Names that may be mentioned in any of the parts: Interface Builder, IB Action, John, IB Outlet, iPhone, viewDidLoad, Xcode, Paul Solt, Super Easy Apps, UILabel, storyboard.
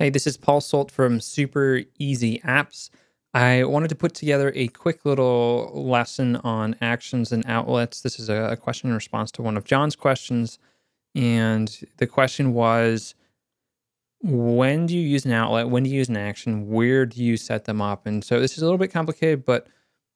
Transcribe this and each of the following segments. Hey, this is Paul Solt from Super Easy Apps. I wanted to put together a quick little lesson on actions and outlets. This is a question in response to one of John's questions. And the question was, when do you use an outlet? When do you use an action? Where do you set them up? And so this is a little bit complicated, but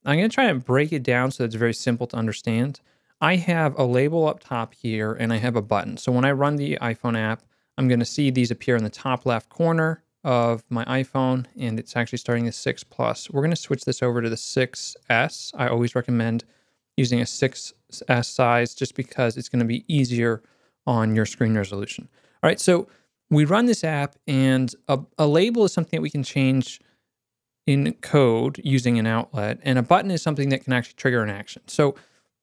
I'm going to try and break it down so that it's very simple to understand. I have a label up top here and I have a button. So when I run the iPhone app, I'm going to see these appear in the top left corner of my iPhone, and it's actually starting the 6 Plus. We're going to switch this over to the 6S. I always recommend using a 6S size just because it's going to be easier on your screen resolution. All right, so we run this app, and a label is something that we can change in code using an outlet, and a button is something that can actually trigger an action. So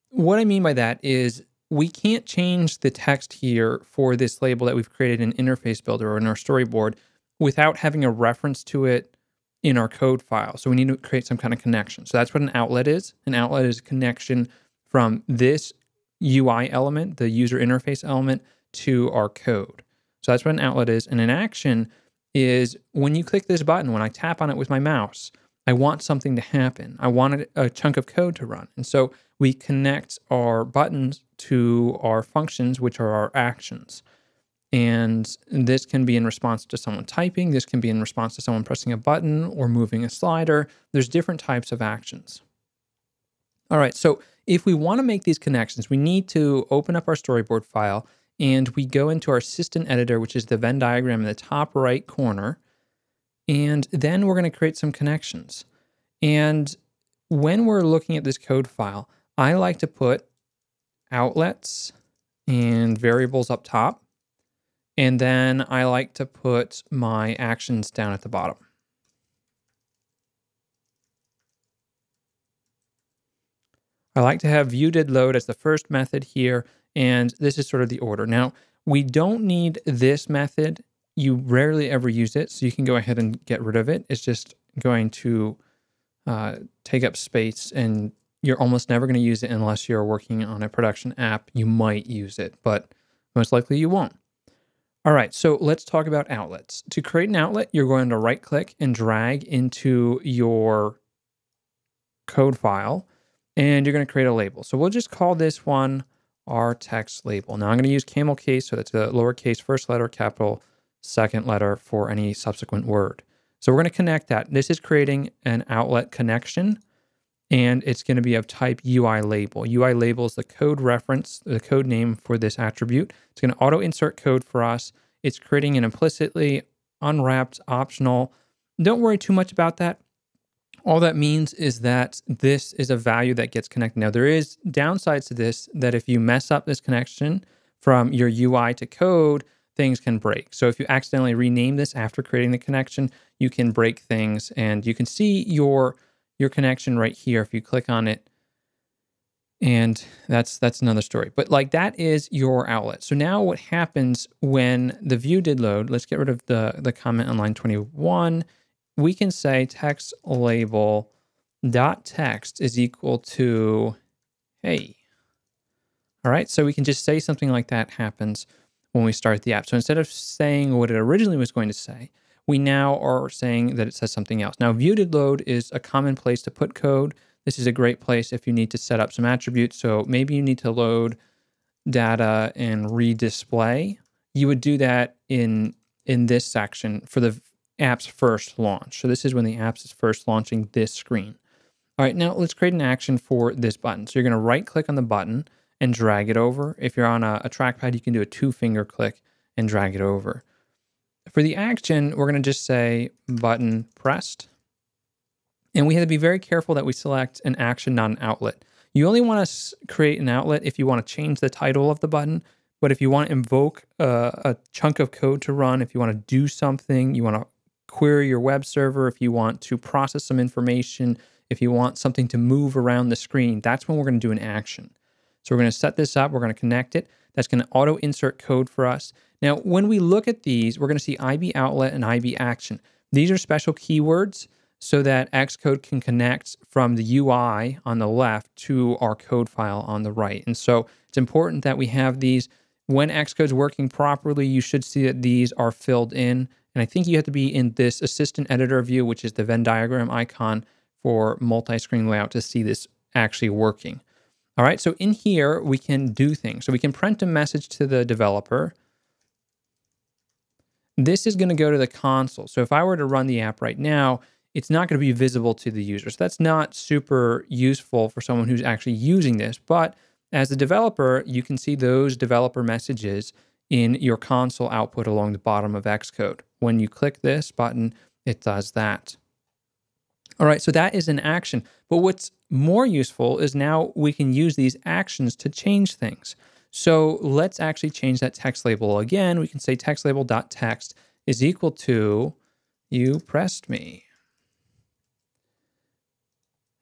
what I mean by that is we can't change the text here for this label that we've created in Interface Builder or in our storyboard without having a reference to it in our code file. So we need to create some kind of connection. So that's what an outlet is. An outlet is a connection from this UI element, the user interface element, to our code. So that's what an outlet is. And an action is when you click this button, when I tap on it with my mouse, I want something to happen. I wanted a chunk of code to run. And so we connect our buttons to our functions, which are our actions. And this can be in response to someone typing. This can be in response to someone pressing a button or moving a slider. There's different types of actions. All right, so if we want to make these connections, we need to open up our storyboard file and we go into our assistant editor, which is the Venn diagram in the top right corner. And then we're going to create some connections. And when we're looking at this code file, I like to put outlets and variables up top. And then I like to put my actions down at the bottom. I like to have viewDidLoad as the first method here. And this is sort of the order. Now, we don't need this method. You rarely ever use it, so you can go ahead and get rid of it. It's just going to take up space, and you're almost never going to use it unless you're working on a production app. You might use it, but most likely you won't. All right, so let's talk about outlets. To create an outlet, you're going to right-click and drag into your code file, and you're going to create a label. So we'll just call this one our text label. Now I'm going to use camel case, so that's a lowercase first letter, capital second letter for any subsequent word. So we're going to connect that. This is creating an outlet connection, and it's going to be of type UILabel. UILabel is the code reference, the code name for this attribute. It's going to auto insert code for us. It's creating an implicitly unwrapped optional. Don't worry too much about that. All that means is that this is a value that gets connected. Now there is downsides to this, that if you mess up this connection from your UI to code, things can break. So if you accidentally rename this after creating the connection, you can break things, and you can see your connection right here if you click on it. And that's another story. But like that is your outlet. So now what happens when the viewDidLoad, let's get rid of the comment on line 21, we can say text label dot text is equal to hey. All right, so we can just say something like that happens when we start the app. So instead of saying what it originally was going to say, we now are saying that it says something else. Now, viewDidLoad is a common place to put code. This is a great place if you need to set up some attributes. So maybe you need to load data and redisplay. You would do that in this section for the app's first launch. So this is when the app is first launching this screen. All right, now let's create an action for this button. So you're going to right-click on the button and drag it over. If you're on a trackpad, you can do a 2-finger click and drag it over. For the action, we're going to just say button pressed. And we have to be very careful that we select an action, not an outlet. You only want to create an outlet if you want to change the title of the button. But if you want to invoke a chunk of code to run, if you want to do something, you want to query your web server, if you want to process some information, if you want something to move around the screen, that's when we're going to do an action. So we're going to set this up. We're going to connect it. That's going to auto insert code for us. Now, when we look at these, we're going to see IB Outlet and IB Action. These are special keywords so that Xcode can connect from the UI on the left to our code file on the right. And so it's important that we have these. When Xcode's working properly, you should see that these are filled in. And I think you have to be in this assistant editor view, which is the Venn diagram icon for multi-screen layout, to see this actually working. All right, so in here, we can do things. So we can print a message to the developer. This is gonna go to the console. So if I were to run the app right now, it's not gonna be visible to the user. So that's not super useful for someone who's actually using this, but as a developer, you can see those developer messages in your console output along the bottom of Xcode. When you click this button, it does that. All right, so that is an action. But what's more useful is now we can use these actions to change things. So let's actually change that text label again. We can say text label.text is equal to you pressed me.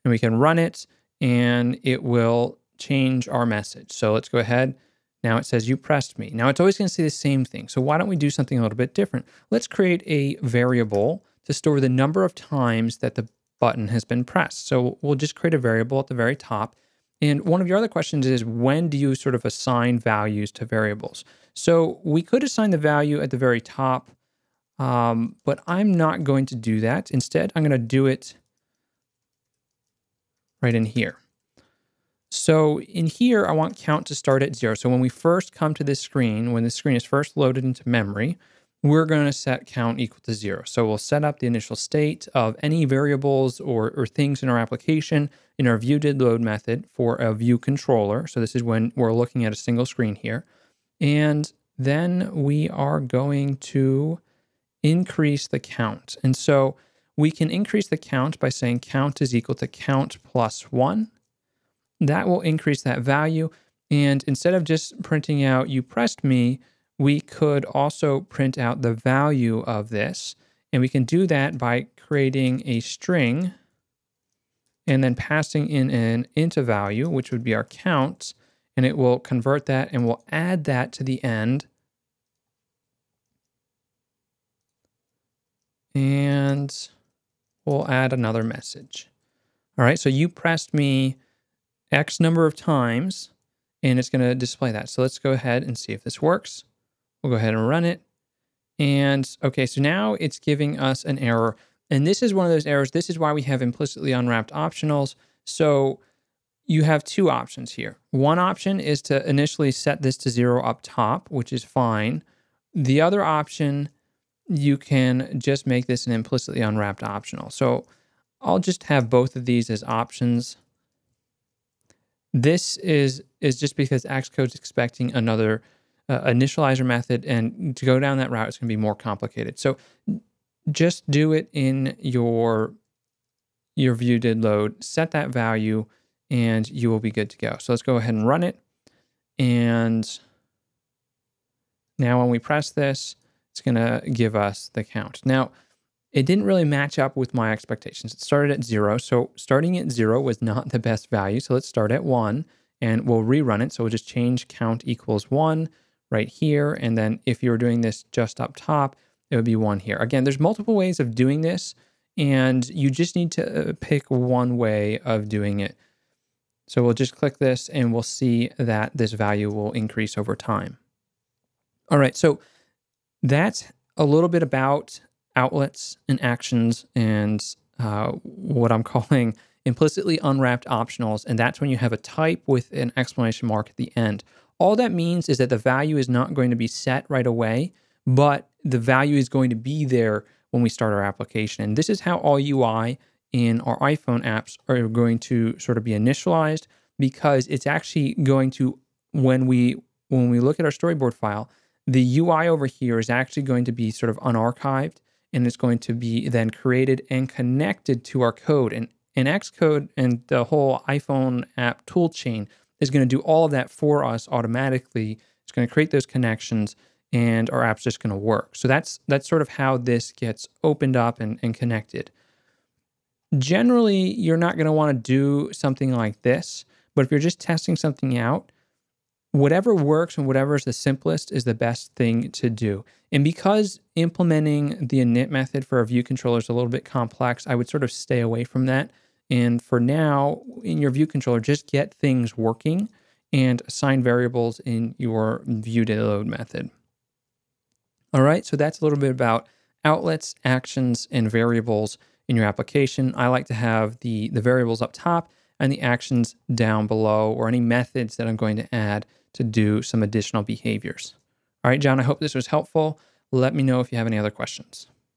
And we can run it and it will change our message. So let's go ahead. Now it says you pressed me. Now it's always going to say the same thing. So why don't we do something a little bit different? Let's create a variable to store the number of times that the button has been pressed. So we'll just create a variable at the very top. And one of your other questions is, when do you sort of assign values to variables? So we could assign the value at the very top, but I'm not going to do that. Instead, I'm going to do it right in here. So in here, I want count to start at 0. So when we first come to this screen, when the screen is first loaded into memory, we're going to set count equal to 0. So we'll set up the initial state of any variables or things in our application in our viewDidLoad method for a view controller. So this is when we're looking at a single screen here. And then we are going to increase the count. And so we can increase the count by saying count is equal to count plus 1. That will increase that value. And instead of just printing out you pressed me, we could also print out the value of this. And we can do that by creating a string and then passing in an int value, which would be our count. And it will convert that and we'll add that to the end. And we'll add another message. All right, so you pressed me X number of times, and it's going to display that. So let's go ahead and see if this works. We'll go ahead and run it. And okay, so now it's giving us an error. And this is one of those errors. This is why we have implicitly unwrapped optionals. So you have two options here. One option is to initially set this to 0 up top, which is fine. The other option, you can just make this an implicitly unwrapped optional. So I'll just have both of these as options. This is just because Xcode's expecting another initializer method, and to go down that route, it's going to be more complicated. So just do it in your viewDidLoad, set that value, and you will be good to go. So let's go ahead and run it. And now when we press this, it's going to give us the count. Now, it didn't really match up with my expectations. It started at 0, so starting at 0 was not the best value. So let's start at 1, and we'll rerun it. So we'll just change count equals 1 right here. And then if you were doing this just up top, it would be 1 here. Again, there's multiple ways of doing this, and you just need to pick one way of doing it. So we'll just click this, and we'll see that this value will increase over time. All right, so that's a little bit about outlets and actions and what I'm calling implicitly unwrapped optionals. And that's when you have a type with an exclamation mark at the end. All that means is that the value is not going to be set right away, but the value is going to be there when we start our application. And this is how all UI in our iPhone apps are going to sort of be initialized, because it's actually going to, when we look at our storyboard file, the UI over here is actually going to be sort of unarchived, and it's going to be then created and connected to our code. And Xcode and the whole iPhone app toolchain is going to do all of that for us automatically. It's going to create those connections, and our app's just going to work. So that's sort of how this gets opened up and connected. Generally, you're not going to want to do something like this, but if you're just testing something out, whatever works and whatever is the simplest is the best thing to do. And because implementing the init method for a view controller is a little bit complex, I would sort of stay away from that. And for now, in your view controller, just get things working and assign variables in your viewDidLoad method. All right, so that's a little bit about outlets, actions, and variables in your application. I like to have the variables up top and the actions down below, or any methods that I'm going to add to do some additional behaviors. All right, John, I hope this was helpful. Let me know if you have any other questions.